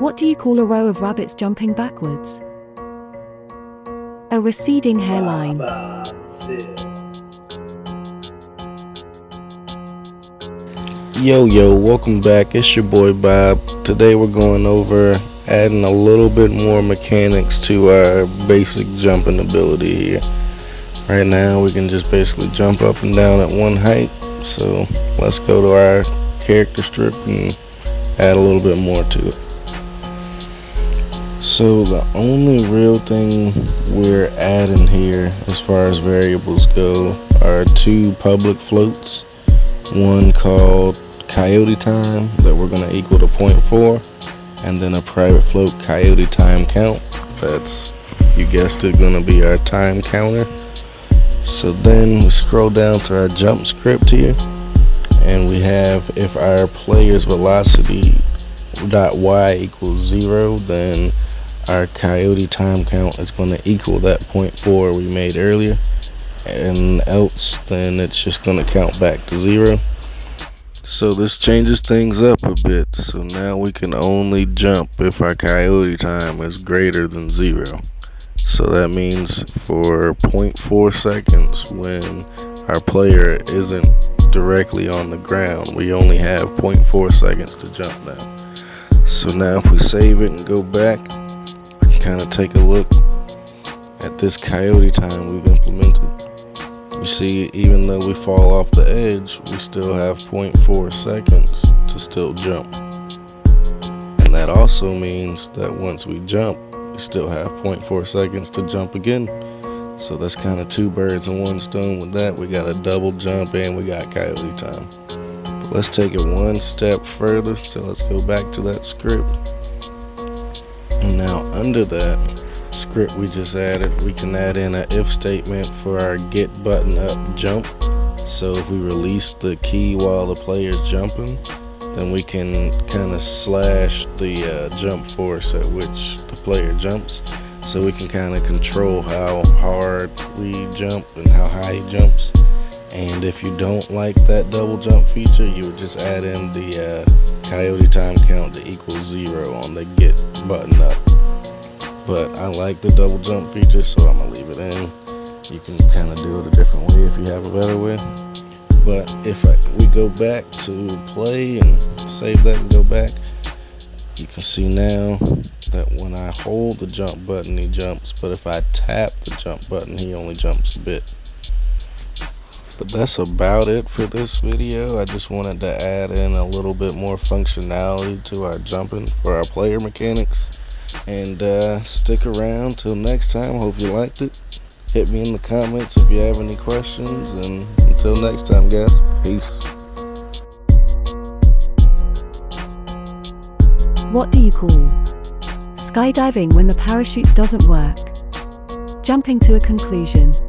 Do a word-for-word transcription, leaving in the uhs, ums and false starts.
What do you call a row of rabbits jumping backwards? A receding hairline. Yo, yo, welcome back. It's your boy Bob. Today we're going over adding a little bit more mechanics to our basic jumping ability here. Right now we can just basically jump up and down at one height. So let's go to our character strip and add a little bit more to it. So the only real thing we're adding here as far as variables go are two public floats, one called Coyote Time that we're going to equal to zero point four, and then a private float, Coyote Time Count, that's, you guessed it, going to be our time counter. So then we scroll down to our jump script here, and we have if our player's velocity dot y equals zero, then our coyote time count is going to equal that zero point four we made earlier, and else then it's just going to count back to zero. So this changes things up a bit. So now we can only jump if our coyote time is greater than zero. So that means for zero point four seconds, when our player isn't directly on the ground, we only have zero point four seconds to jump now. So now if we save it and go back, we can kind of take a look at this coyote time we've implemented. You see, even though we fall off the edge, we still have zero point four seconds to still jump. And that also means that once we jump, we still have zero point four seconds to jump again. So that's kind of two birds in one stone with that. We got a double jump and we got coyote time. Let's take it one step further, so let's go back to that script. And now under that script we just added, we can add in an if statement for our get button up jump. So if we release the key while the player's jumping, then we can kind of slash the uh, jump force at which the player jumps. So we can kind of control how hard we jump and how high he jumps. And if you don't like that double jump feature, you would just add in the uh, coyote time count to equal zero on the get button up. But I like the double jump feature, so I'm going to leave it in. You can kind of do it a different way if you have a better way. But if I, we go back to play and save that and go back, you can see now that when I hold the jump button, he jumps. But if I tap the jump button, he only jumps a bit. But that's about it for this video. I just wanted to add in a little bit more functionality to our jumping for our player mechanics. And uh, stick around till next time. Hope you liked it. Hit me in the comments if you have any questions. And until next time, guys, peace. What do you call skydiving when the parachute doesn't work? Jumping to a conclusion.